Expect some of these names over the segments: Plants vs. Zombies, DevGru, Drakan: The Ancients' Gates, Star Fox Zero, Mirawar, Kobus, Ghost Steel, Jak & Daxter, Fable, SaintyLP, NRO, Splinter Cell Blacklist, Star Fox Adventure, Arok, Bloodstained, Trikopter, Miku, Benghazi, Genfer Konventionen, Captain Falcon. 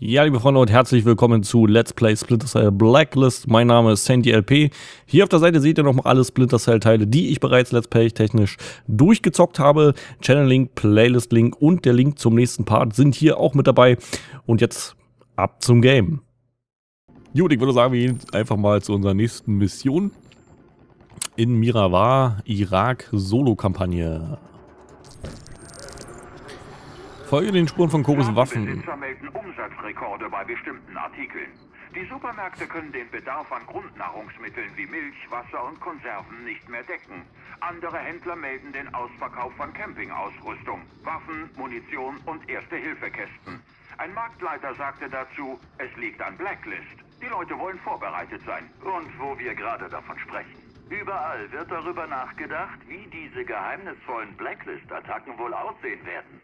Ja, liebe Freunde und herzlich willkommen zu Let's Play Splinter Cell Blacklist. Mein Name ist SaintyLP. Hier auf der Seite seht ihr nochmal alle Splinter Cell Teile, die ich bereits Let's Play technisch durchgezockt habe. Channel Link, Playlist Link und der Link zum nächsten Part sind hier auch mit dabei. Und jetzt ab zum Game. Gut, ich würde sagen, wir gehen einfach mal zu unserer nächsten Mission. In Mirawar, Irak, Solo-Kampagne. Folge den Spuren von Kobus und Waffen. Melden Umsatzrekorde bei bestimmten Artikeln. Die Supermärkte können den Bedarf an Grundnahrungsmitteln wie Milch, Wasser und Konserven nicht mehr decken. Andere Händler melden den Ausverkauf von Campingausrüstung, Waffen, Munition und Erste-Hilfe-Kästen. Ein Marktleiter sagte dazu, es liegt an Blacklist. Die Leute wollen vorbereitet sein. Und wo wir gerade davon sprechen. Überall wird darüber nachgedacht, wie diese geheimnisvollen Blacklist-Attacken wohl aussehen werden.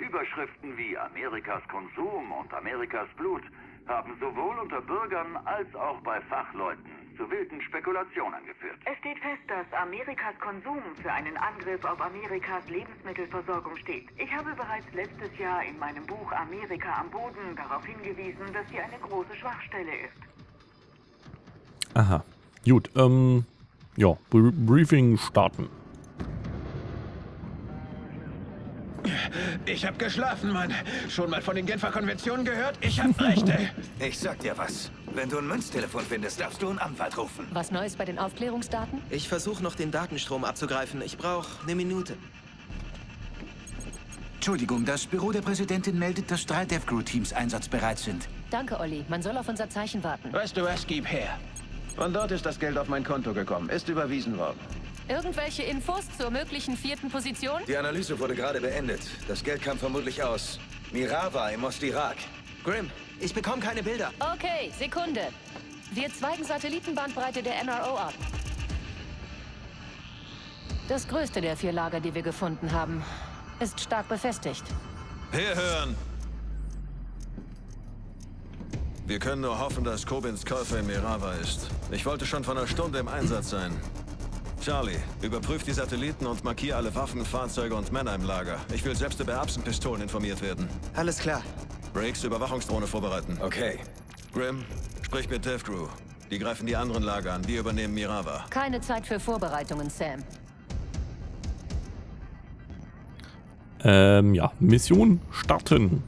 Überschriften wie Amerikas Konsum und Amerikas Blut haben sowohl unter Bürgern als auch bei Fachleuten zu wilden Spekulationen geführt. Es steht fest, dass Amerikas Konsum für einen Angriff auf Amerikas Lebensmittelversorgung steht. Ich habe bereits letztes Jahr in meinem Buch Amerika am Boden darauf hingewiesen, dass hier eine große Schwachstelle ist. Aha. Gut, ja, Briefing starten. Ich hab geschlafen, Mann. Schon mal von den Genfer Konventionen gehört? Ich hab Rechte. Ich sag dir was. Wenn du ein Münztelefon findest, darfst du einen Anwalt rufen. Was Neues bei den Aufklärungsdaten? Ich versuche noch den Datenstrom abzugreifen. Ich brauche eine Minute. Entschuldigung, das Büro der Präsidentin meldet, dass 3 DevGru-Teams einsatzbereit sind. Danke, Olli. Man soll auf unser Zeichen warten. Weißt du was? Gib her. Von dort ist das Geld auf mein Konto gekommen. Ist überwiesen worden. Irgendwelche Infos zur möglichen 4. Position? Die Analyse wurde gerade beendet. Das Geld kam vermutlich aus Mirawar im Ostirak. Grimm, ich bekomme keine Bilder. Okay, Sekunde. Wir zweigen Satellitenbandbreite der NRO ab. Das größte der 4 Lager, die wir gefunden haben, ist stark befestigt. Wir hören. Wir können nur hoffen, dass Kobins Käufer in Mirawar ist. Ich wollte schon vor einer Stunde im Einsatz sein. Charlie, überprüf die Satelliten und markier alle Waffen, Fahrzeuge und Männer im Lager. Ich will selbst über Erbsenpistolen informiert werden. Alles klar. Brakes Überwachungsdrohne vorbereiten. Okay. Grimm, sprich mit DevGru. Die greifen die anderen Lager an, wir übernehmen Mirawar. Keine Zeit für Vorbereitungen, Sam. Ja. Mission starten.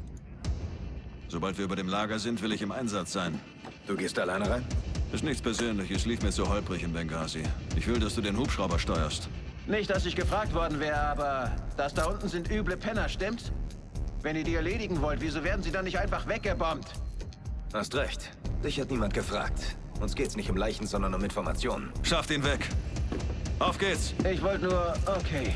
Sobald wir über dem Lager sind, will ich im Einsatz sein. Du gehst alleine rein? Ist nichts Persönliches, lief mir zu holprig in Benghazi. Ich will, dass du den Hubschrauber steuerst. Nicht, dass ich gefragt worden wäre, aber das da unten sind üble Penner, stimmt's? Wenn ihr die erledigen wollt, wieso werden sie dann nicht einfach weggebombt? Hast recht. Dich hat niemand gefragt. Uns geht's nicht um Leichen, sondern um Informationen. Schafft ihn weg. Auf geht's. Ich wollte nur... Okay.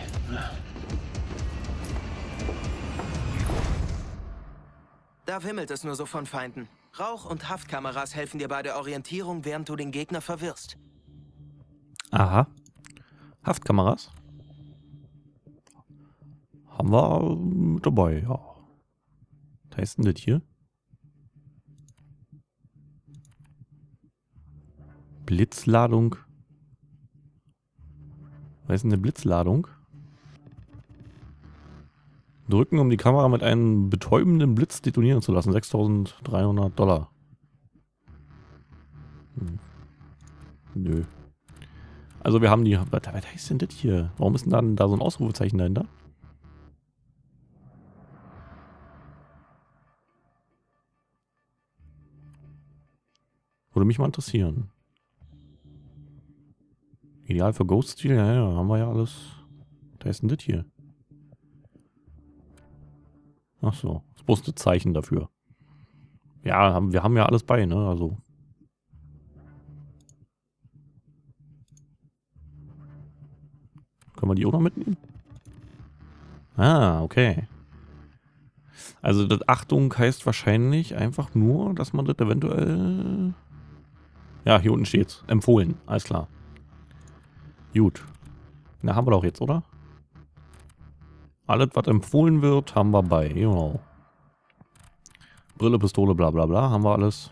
Da wimmelt es nur so von Feinden. Rauch- und Haftkameras helfen dir bei der Orientierung, während du den Gegner verwirrst. Aha. Haftkameras. Haben wir mit dabei, ja. Was heißt denn das hier? Blitzladung. Was ist denn eine Blitzladung? Drücken, um die Kamera mit einem betäubenden Blitz detonieren zu lassen. 6.300 Dollar. Hm. Nö. Also wir haben die... Was heißt denn das hier? Warum ist denn dann da so ein Ausrufezeichen dahinter? Würde mich mal interessieren. Ideal für Ghost Steel? Ja, ja, haben wir ja alles. Was heißt denn das hier? Ach so, das bloß ein Zeichen dafür. Ja, wir haben ja alles bei, ne? Also. Können wir die auch noch mitnehmen? Ah, okay. Also, das Achtung heißt wahrscheinlich einfach nur, dass man das eventuell... Ja, hier unten steht's. Empfohlen, alles klar. Gut. Na, haben wir doch jetzt, oder? Alles, was empfohlen wird, haben wir bei. Genau. Brille, Pistole, bla bla bla, haben wir alles.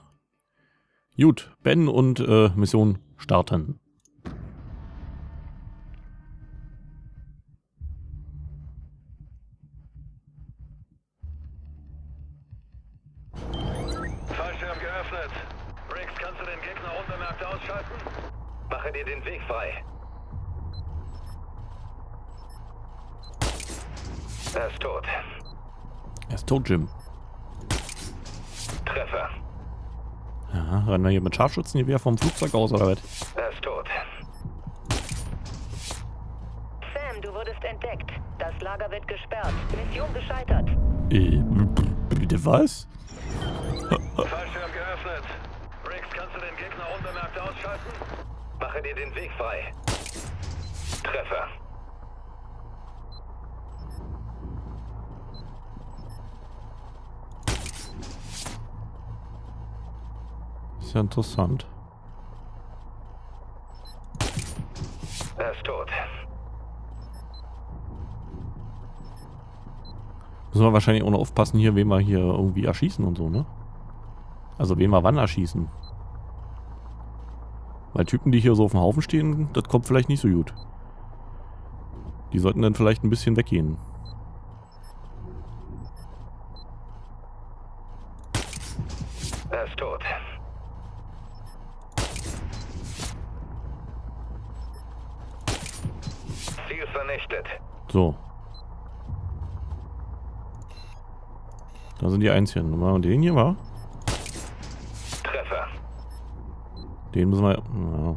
Gut, Ben und Mission starten. Unit. Briggs, kannst du den Gegner unbemerkt ausschalten? Mache dir den Weg frei. Er ist tot. Er ist tot, Jim. Treffer. Ja, rennen wir hier mit Scharfschützen hier wieder vom Flugzeug aus, oder was? Er ist tot. Sam, du wurdest entdeckt. Das Lager wird gesperrt. Mission gescheitert. Bitte was? Fallschirm geöffnet. Briggs, kannst du den Gegner unbemerkt ausschalten? Mache dir den Weg frei. Treffer. Ist ja interessant. Er ist tot. Müssen wir wahrscheinlich auch noch aufpassen hier, wen wir hier irgendwie erschießen und so, ne? Also wen wir wann erschießen. Weil Typen, die hier so auf dem Haufen stehen, das kommt vielleicht nicht so gut. Die sollten dann vielleicht ein bisschen weggehen. Er ist tot. Ziel vernichtet. So. Da sind die Einzigen. Und den hier war? Treffer. Den müssen wir. Ja.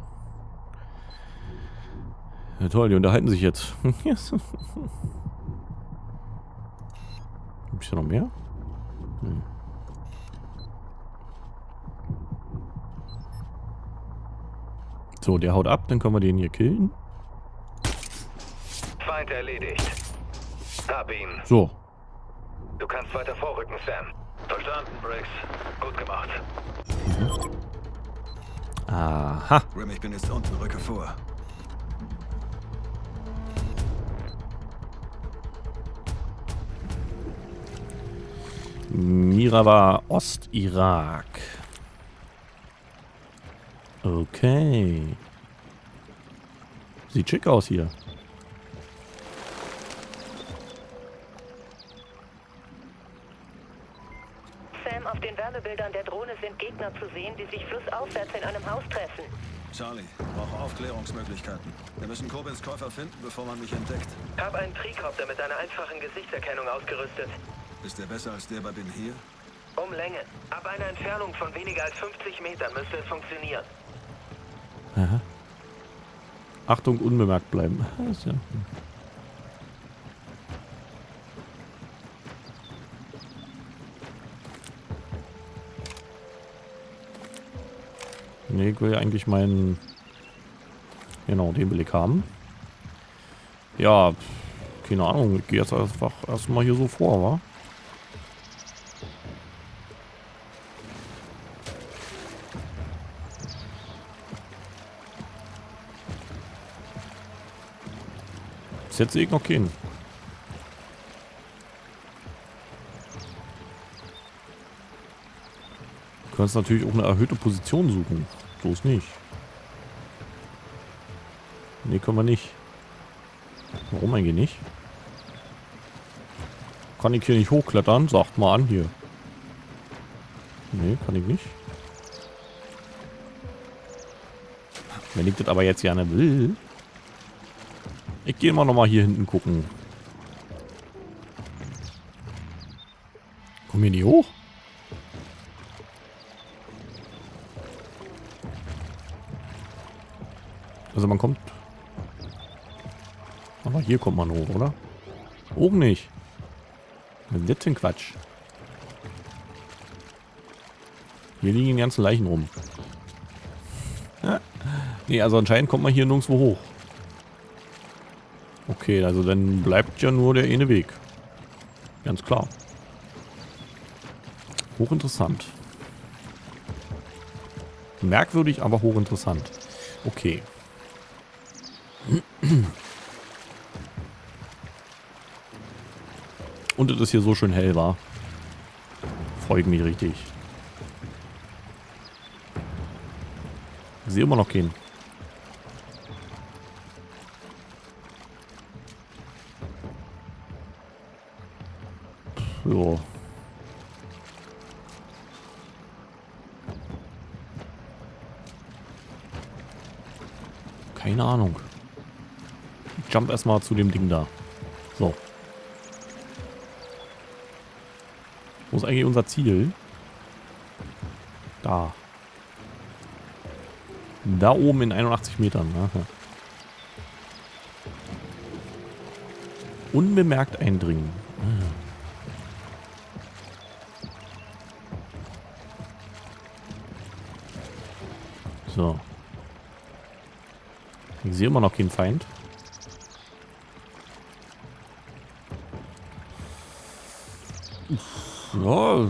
Ja, toll, die unterhalten sich jetzt. Gibt's hier noch mehr? Hm. So, der haut ab, dann können wir den hier killen. Feind erledigt. Hab ihn. So. Du kannst weiter vorrücken, Sam. Verstanden, Briggs. Gut gemacht. Mhm. Aha. Grim, ich bin jetzt unten, rücke vor. Mirawar, Ostirak. Okay. Sieht schick aus hier. Auf den Wärmebildern der Drohne sind Gegner zu sehen, die sich flussaufwärts in einem Haus treffen. Charlie, brauche Aufklärungsmöglichkeiten. Wir müssen Kobus Käufer finden, bevor man mich entdeckt. Hab einen Trikopter mit einer einfachen Gesichtserkennung ausgerüstet. Ist der besser als der bei Benghazi? Um Länge. Ab einer Entfernung von weniger als 50 Metern müsste es funktionieren. Aha. Achtung, unbemerkt bleiben. Also. Nee, ich will eigentlich meinen... Genau, den Blick haben. Ja, keine Ahnung. Ich gehe jetzt einfach erstmal hier so vor, wa? Bis jetzt sehe ich noch keinen. Du kannst natürlich auch eine erhöhte Position suchen. So ist nicht. Ne, können wir nicht. Warum eigentlich nicht? Kann ich hier nicht hochklettern? Sagt mal an hier. Ne, kann ich nicht. Wenn ich das aber jetzt gerne will. Ich gehe mal nochmal hier hinten gucken. Kommen wir nicht hoch? Also man kommt... Aber hier kommt man hoch, oder? Auch nicht. Das ist jetzt ein Quatsch. Hier liegen die ganzen Leichen rum. Ja. Nee, also anscheinend kommt man hier nirgendwo hoch. Okay, also dann bleibt ja nur der eine Weg. Ganz klar. Hochinteressant. Merkwürdig, aber hochinteressant. Okay. Und es ist hier so schön hell, war. Freut mich richtig. Ich sehe immer noch keinen. Jo. Keine Ahnung. Ich jump erstmal zu dem Ding da. So. Wo ist eigentlich unser Ziel? Da. Da oben in 81 Metern. Aha. Unbemerkt eindringen. So. Ich sehe immer noch keinen Feind. Ja.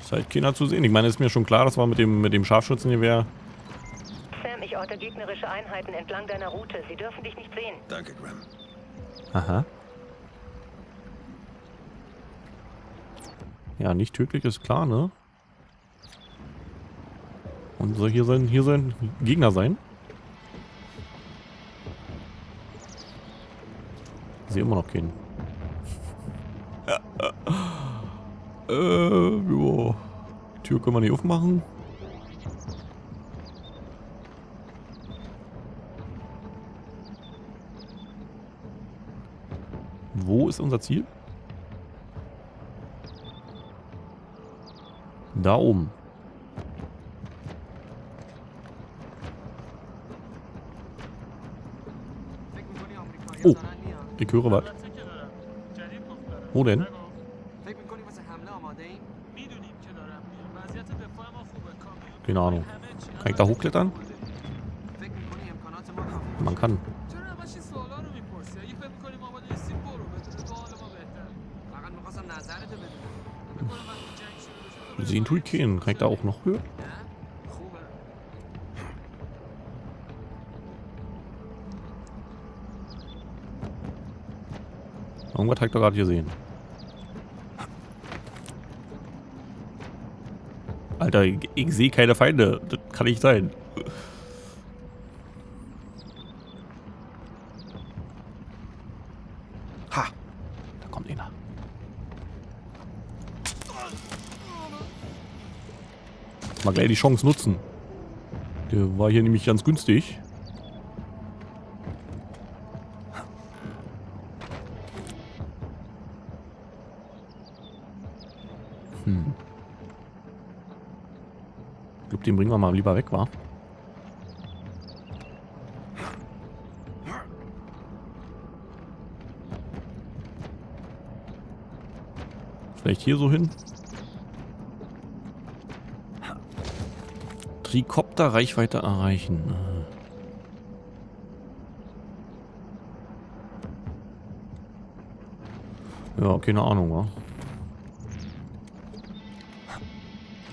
Ist halt keiner zu sehen. Ich meine, ist mir schon klar, das war mit dem Scharfschützengewehr. Sam, ich orte gegnerische Einheiten entlang deiner Route. Sie dürfen dich nicht sehen. Danke, Graham. Aha. Ja, nicht tödlich ist klar, ne? Und soll hier sollen Gegner sein? Ich sehe immer noch keinen. Jo. Tür können wir nicht aufmachen. Wo ist unser Ziel? Da oben. Oh, ich höre was. Wo denn? Keine Ahnung. Kann ich da hochklettern? Man kann. Sehen tue ich keinen. Kann ich da auch noch höher? Irgendwas hat er gerade gesehen. Alter, ich sehe keine Feinde. Das kann nicht sein. Ha! Da kommt einer. Mal gleich die Chance nutzen. Der war hier nämlich ganz günstig. Den bringen wir mal lieber weg, wa? Vielleicht hier so hin? Trikopter Reichweite erreichen. Ja, keine Ahnung, wa?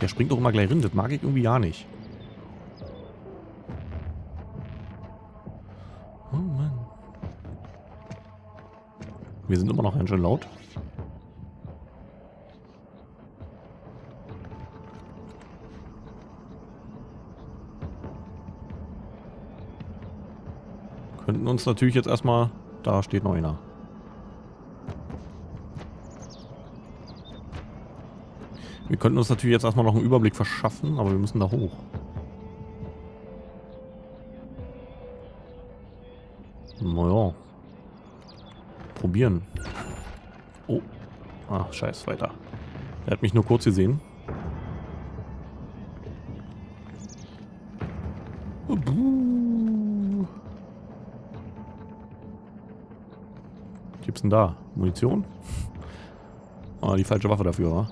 Der springt doch immer gleich rein, das mag ich irgendwie ja nicht. Oh Mann. Wir sind immer noch ganz schön laut. Könnten uns natürlich jetzt erstmal... Da steht noch einer. Wir könnten uns natürlich jetzt erstmal noch einen Überblick verschaffen, aber wir müssen da hoch. Naja. Probieren. Oh. Ach, scheiß, weiter. Er hat mich nur kurz gesehen. Was gibt's denn da? Munition? Ah, die falsche Waffe dafür, wa?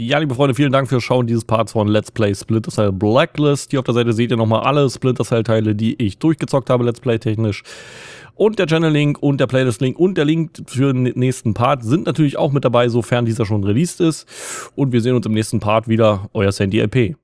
Ja, liebe Freunde, vielen Dank fürs Schauen dieses Parts von Let's Play Splinter Cell Blacklist. Hier auf der Seite seht ihr nochmal alle Splinter Cell Teile, die ich durchgezockt habe, Let's Play technisch. Und der Channel-Link und der Playlist-Link und der Link für den nächsten Part sind natürlich auch mit dabei, sofern dieser schon released ist. Und wir sehen uns im nächsten Part wieder. Euer SaintyLP.